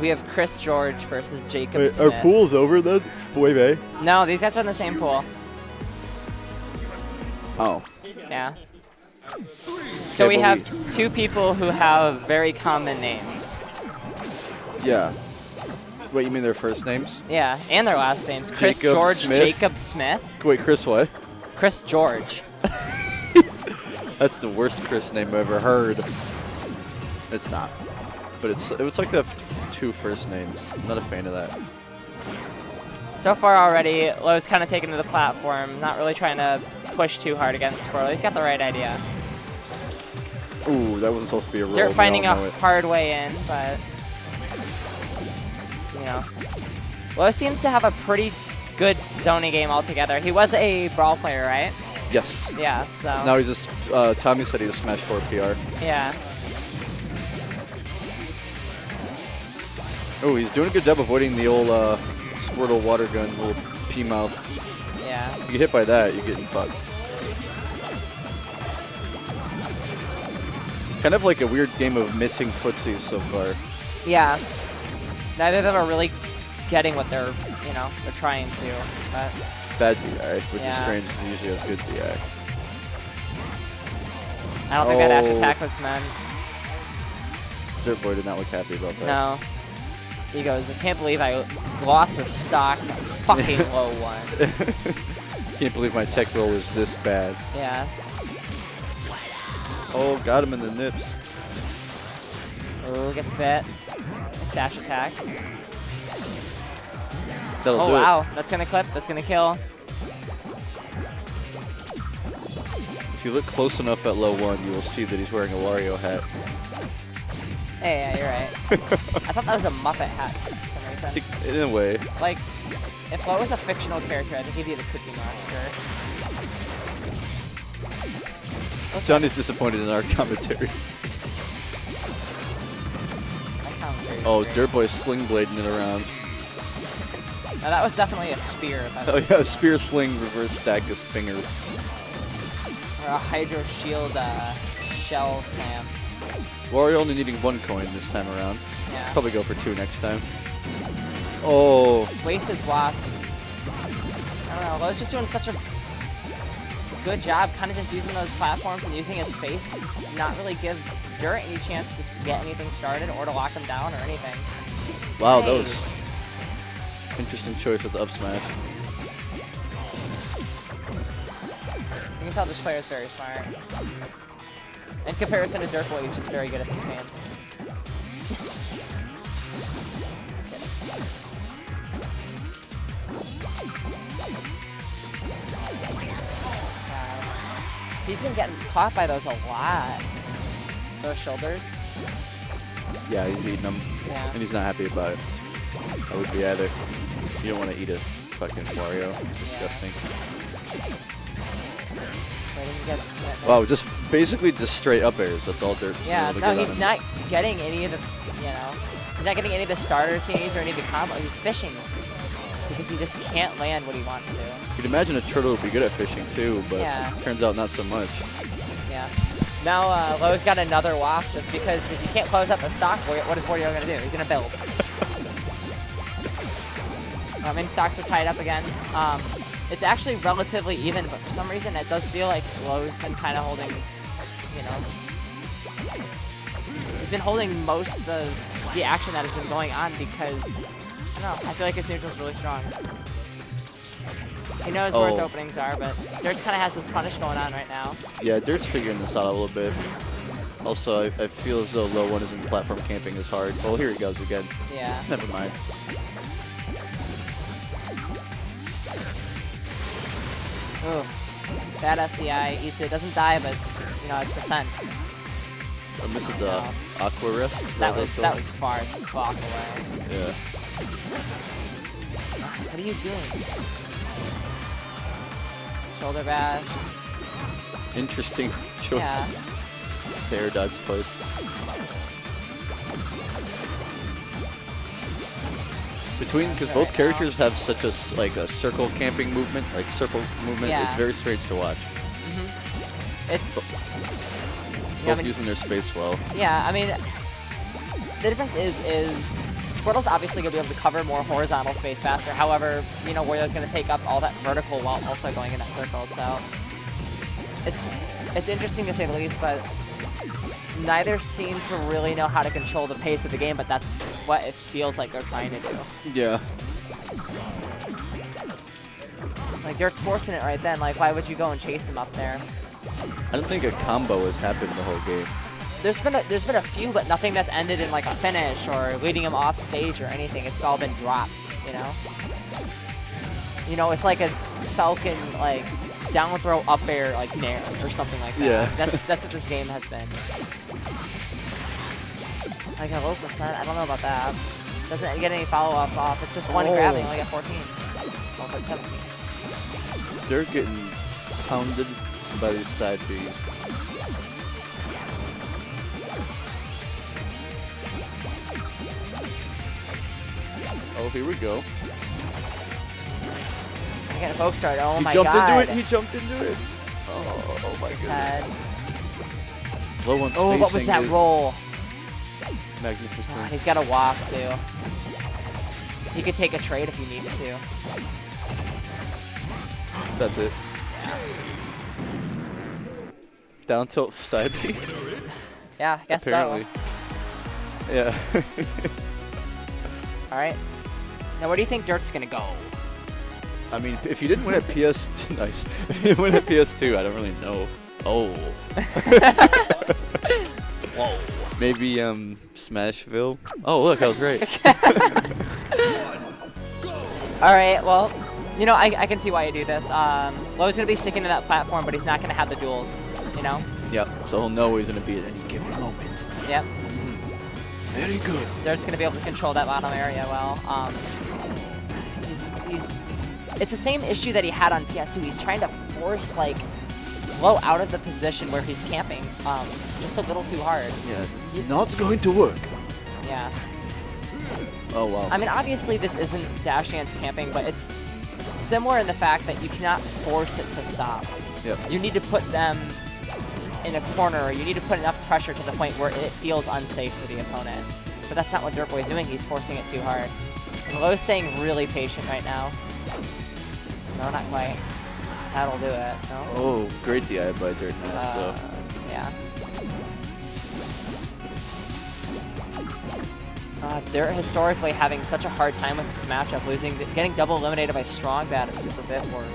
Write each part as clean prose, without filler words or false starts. We have Chris George versus Jacob Smith. Our pool's over then? Wave A? No, these guys are in the same pool. Oh. Yeah. So we have two people who have very common names. Yeah. Wait, you mean their first names? Yeah, and their last names. Chris George, Jacob Smith. Wait, Chris what? Chris George. That's the worst Chris name I've ever heard. It's not. But it's like the two first names. I'm not a fan of that. So far already, Lowe's kind of taken to the platform, not really trying to push too hard against Squirtle. He's got the right idea. Ooh, that wasn't supposed to be a roll. They're finding a hard way in, but, you know. Lowe seems to have a pretty good zoning game altogether. He was a Brawl player, right? Yes. Yeah, so. Now he's a, Tommy said he was Smash 4 PR. Yeah. Oh, he's doing a good job avoiding the old Squirtle water gun, little pea mouth. Yeah. If you get hit by that, you're getting fucked. Kind of like a weird game of missing footsies so far. Yeah. Neither of them are really getting what they're, you know, they're trying to. But bad DI, which is strange because usually has good DI. I don't think that dash attack was meant. Dirtboy did not look happy about that. No. He goes, I can't believe I lost a stock to fucking LOE1. Can't believe my tech roll is this bad. Yeah. Oh, got him in the nips. Oh, gets bit. Dash attack. That'll do it. Wow. That's going to clip. That's going to kill. If you look close enough at LOE1, you will see that he's wearing a Wario hat. Hey, yeah, you're right. I thought that was a Muppet hat for some reason. In a way. Like, if Lowe was a fictional character, I'd give you the Cookie Monster. John is disappointed in our commentary. Oh, Dirtboy sling blading it around. Now that was definitely a spear. Oh yeah, a spear sling reverse stack is stinger. Or a hydro shield shell slam. Wario only needing 1 coin this time around. Yeah. Probably go for 2 next time. Oh. Waste is waft. I don't know. Lowe's just doing such a good job, kind of just using those platforms and using his space to not really give Dirt any chance to get anything started or to lock him down or anything. Wow, nice. Those. Interesting choice with the up smash. You can tell this player is very smart. In comparison to Dirtboy, he's just very good at this game. He's been getting caught by those a lot. Those shoulders. Yeah, he's eating them. Yeah. And he's not happy about it. I would be either. You don't want to eat a fucking Wario. It's disgusting. Yeah. Wow, just basically just straight up airs. That's all Dirt. Yeah, no, he's not getting any of the, you know, he's not getting any of the starters he needs or any of the combo. He's fishing because he just can't land what he wants to. You'd imagine a turtle would be good at fishing too, but it turns out not so much. Yeah. Now Lowe's got another waft just because if you can't close up the stock, what is Wario going to do? He's going to build. And stocks are tied up again. It's actually relatively even, but for some reason it does feel like Lowe's been kind of holding, you know, he's been holding most of the action that has been going on because, I don't know, I feel like his neutral's really strong. He knows where his openings are, but Dirt kind of has this punish going on right now. Yeah, Dirt's figuring this out a little bit. Also, I feel as though LOE1 isn't platform camping as hard. Oh, here he goes again. Yeah. Never mind. Oof. Bad SDI eats it. Doesn't die, but, you know, it's percent. I missed the aqua rift. That was far as fuck away. Yeah. What are you doing? Shoulder bash. Interesting choice. Yeah. Tear dodge twice. Because both characters have such a circle camping movement, it's very strange to watch. Mm-hmm. It's both using their space well. Yeah, I mean the difference is Squirtle's obviously going to be able to cover more horizontal space faster. However, you know, Wario's going to take up all that vertical while also going in that circle. So it's interesting to say the least, but neither seem to really know how to control the pace of the game, but that's what it feels like they're trying to do. Yeah. Like, Dirt's forcing it right then. Like, why would you go and chase him up there? I don't think a combo has happened the whole game. There's been a few, but nothing that's ended in, like, a finish or leading him off stage or anything. It's all been dropped, you know? You know, it's like a Falcon, like, down throw up air, like, nair or something like that. Yeah. That's what this game has been. Like, a low percent? I don't know about that. Doesn't get any follow-up off. It's just one grabbing, like, at 14. Well, it's like 17. They're getting pounded by these side B's. Oh, here we go. I got a poke start. Oh my god. He jumped into it. Oh my goodness. Low on spacing. Oh, what was that roll? Magnificent. Oh, he's got a walk too. He could take a trade if he needed to. That's it. Yeah. Down tilt side B. Yeah, I guess apparently. So. Yeah. All right. Now, where do you think Dirt's gonna go? I mean, if you didn't win at PS, nice. If you didn't win at PS2, I don't really know. Oh. Whoa. Maybe Smashville. Oh, look, that was great. All right. Well. You know, I can see why you do this. Lowe's going to be sticking to that platform, but he's not going to have the duels, you know? Yep, so he'll know he's going to be at any given moment. Yep. Very good. Dirt's going to be able to control that bottom area well. It's the same issue that he had on PS2. He's trying to force, like, Lowe out of the position where he's camping just a little too hard. Yeah, it's not going to work. Yeah. Oh, wow. I mean, obviously this isn't Dash Dance camping, but it's similar in the fact that you cannot force it to stop. Yep. You need to put them in a corner, or you need to put enough pressure to the point where it feels unsafe for the opponent. But that's not what Dirtboy is doing. He's forcing it too hard. Lowe's staying really patient right now. No, not quite. That'll do it. No? Oh, great DI by Dirt. Yeah. They're historically having such a hard time with this matchup, getting double eliminated by Strong Bad at Super Bit Wars.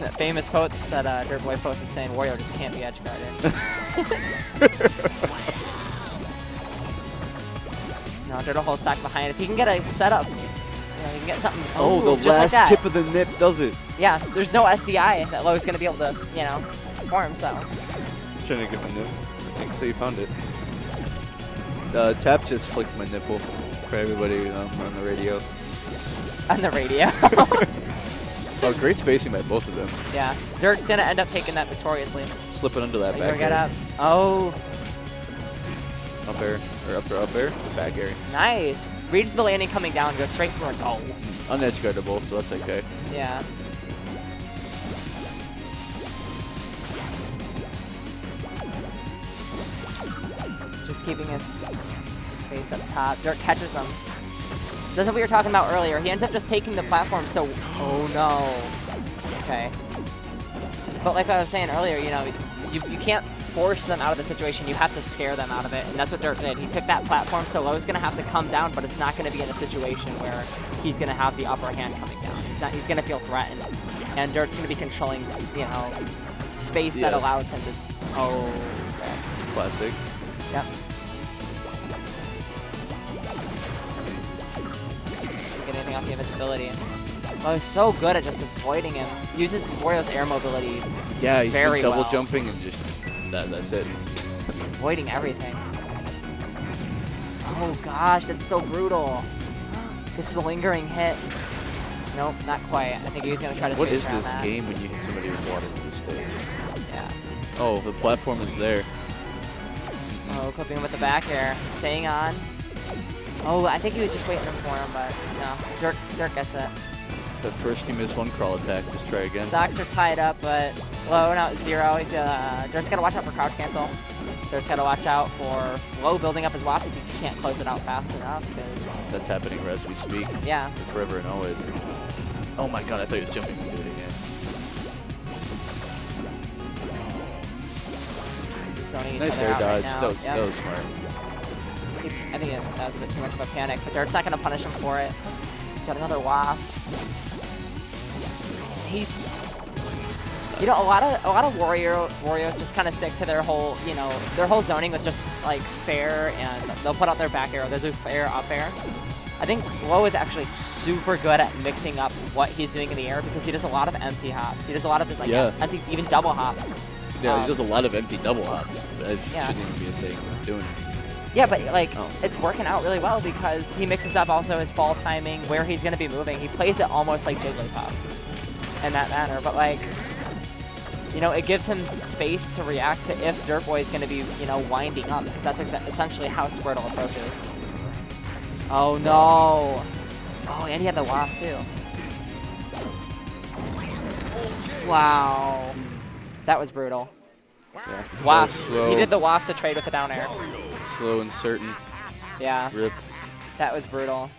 That famous quote that Dirtboy posted saying, "Wario just can't be edgeguarded." No, Dirt will hold stock behind. If he can get a setup, you know, he can get something. Oh, the last like tip of the nip does it. Yeah, there's no SDI that Lowe's going to be able to, you know, perform. So. I'm trying to get my nip. I think so. You found it. Tap just flicked my nipple for everybody on the radio. On the radio? Oh, great spacing by both of them. Yeah. Dirt's going to end up taking that victoriously. Slipping under that back air. Up. Oh. Up air. Or up air. Back air. Nice. Reads the landing coming down. Goes straight for a goal. Unedgeguardable, so that's okay. Yeah. Just keeping his space up top. Dirt catches them. That's what we were talking about earlier. He ends up just taking the platform, so... Oh, no. Okay. But like I was saying earlier, you know, you can't force them out of the situation. You have to scare them out of it, and that's what Dirt did. He took that platform, so Lowe's going to have to come down, but it's not going to be in a situation where he's going to have the upper hand coming down. He's going to feel threatened, and Dirt's going to be controlling, you know, space that allows him to... Oh, okay. Classic. Yep. Doesn't get anything off the invincibility. Oh, he's so good at just avoiding him. Uses Wario's air mobility. Yeah, he's very double jumping and just that's it. He's avoiding everything. Oh gosh, that's so brutal. This is a lingering hit. Nope, not quite. I think he was gonna try to. What is this game when you hit somebody with water in this stage? Yeah. Oh, the platform is there. Oh, clipping with the back air. Staying on. Oh, I think he was just waiting for him, but no. Dirk gets it. But first he missed one crawl attack. Just try again. Stocks are tied up, but Low now at 0. Dirt's got to watch out for crouch cancel. There's gotta watch out for Low building up his velocity. You can't close it out fast enough because that's happening as we speak. Yeah. Forever and always. Oh my god, I thought he was jumping to do it again. Nice air dodge. Right that was smart. I think that was a bit too much of a panic, but Dirt's not gonna punish him for it. He's got another wasp. He's, you know, a lot of Warriors just kind of stick to their whole, you know, their whole zoning with just like fair, and they'll put out their back air. They'll do fair up air. I think Low is actually super good at mixing up what he's doing in the air because he does a lot of empty hops. He does a lot of just like empty, even double hops. Yeah, he does a lot of empty double hops. That shouldn't even be a thing doing it. Yeah, but like it's working out really well because he mixes up also his fall timing, where he's gonna be moving. He plays it almost like Jigglypuff in that manner, but like, you know, it gives him space to react to if Dirtboy is going to be, you know, winding up, because that's essentially how Squirtle approaches. Oh no! Oh, and he had the waft too. Wow, that was brutal. Yeah, waft. He did the waft to trade with the down air. Slow and certain. Yeah. Rip. That was brutal.